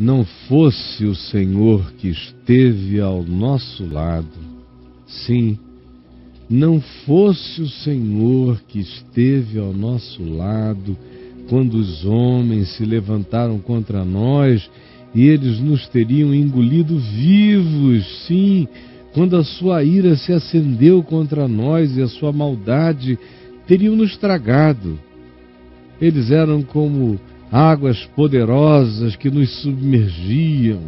não fosse o Senhor que esteve ao nosso lado, sim, não fosse o Senhor que esteve ao nosso lado quando os homens se levantaram contra nós e eles nos teriam engolido vivos, sim, quando a sua ira se acendeu contra nós e a sua maldade teriam nos tragado. Eles eram como águas poderosas que nos submergiam,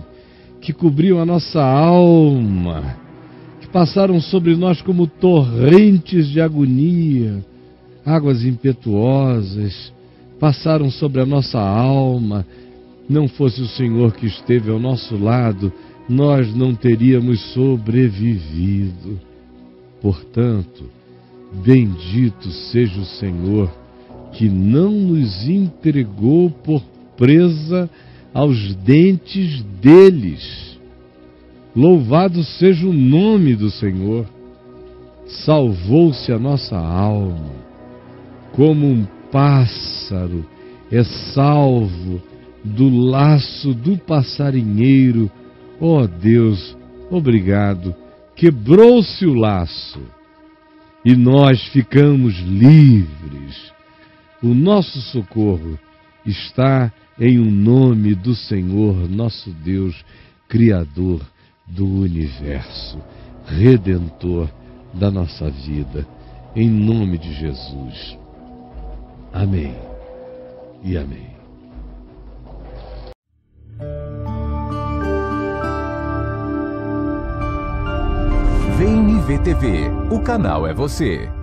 que cobriam a nossa alma, que passaram sobre nós como torrentes de agonia. Águas impetuosas passaram sobre a nossa alma. Não fosse o Senhor que esteve ao nosso lado, nós não teríamos sobrevivido. Portanto, bendito seja o Senhor que não nos entregou por presa aos dentes deles. Louvado seja o nome do Senhor. Salvou-se a nossa alma, como um pássaro é salvo do laço do passarinheiro. Ó Deus, obrigado, quebrou-se o laço e nós ficamos livres. O nosso socorro está em o nome do Senhor, nosso Deus, Criador do Universo, Redentor da nossa vida, em nome de Jesus. Amém e amém. Vem e Vê TV, o canal é você.